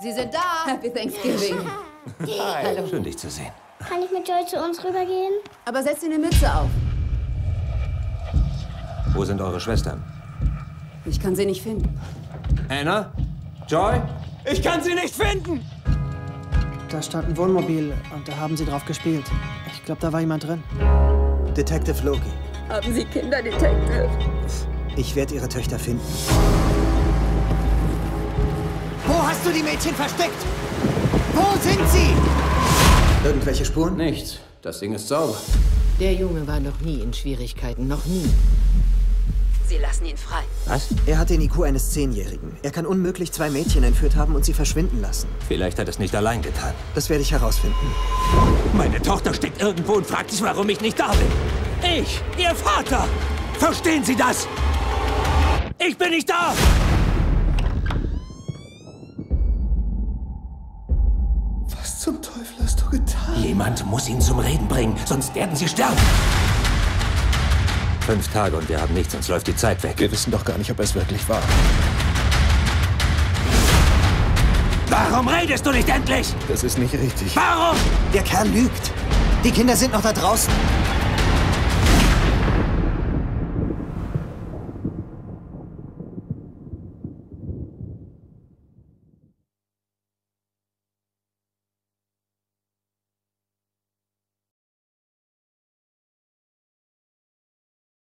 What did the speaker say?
Sie sind da! Happy Thanksgiving! Hi. Hallo. Schön, dich zu sehen. Kann ich mit Joy zu uns rübergehen? Aber setz dir eine Mütze auf. Wo sind eure Schwestern? Ich kann sie nicht finden. Anna? Joy? Ich kann sie nicht finden! Da stand ein Wohnmobil und da haben sie drauf gespielt. Ich glaube, da war jemand drin. Detective Loki. Haben Sie Kinder, Detective? Ich werde Ihre Töchter finden. Wo hast du die Mädchen versteckt? Wo sind sie? Irgendwelche Spuren? Nichts. Das Ding ist sauber. Der Junge war noch nie in Schwierigkeiten. Noch nie. Sie lassen ihn frei. Was? Er hat den IQ eines 10-Jährigen. Er kann unmöglich 2 Mädchen entführt haben und sie verschwinden lassen. Vielleicht hat er es nicht allein getan. Das werde ich herausfinden. Meine Tochter steckt irgendwo und fragt sich, warum ich nicht da bin. Ich, Ihr Vater! Verstehen Sie das? Ich bin nicht da! Was zum Teufel hast du getan? Jemand muss ihn zum Reden bringen, sonst werden sie sterben. 5 Tage und wir haben nichts, sonst läuft die Zeit weg. Wir wissen doch gar nicht, ob es wirklich war. Warum redest du nicht endlich? Das ist nicht richtig. Warum? Der Kerl lügt. Die Kinder sind noch da draußen.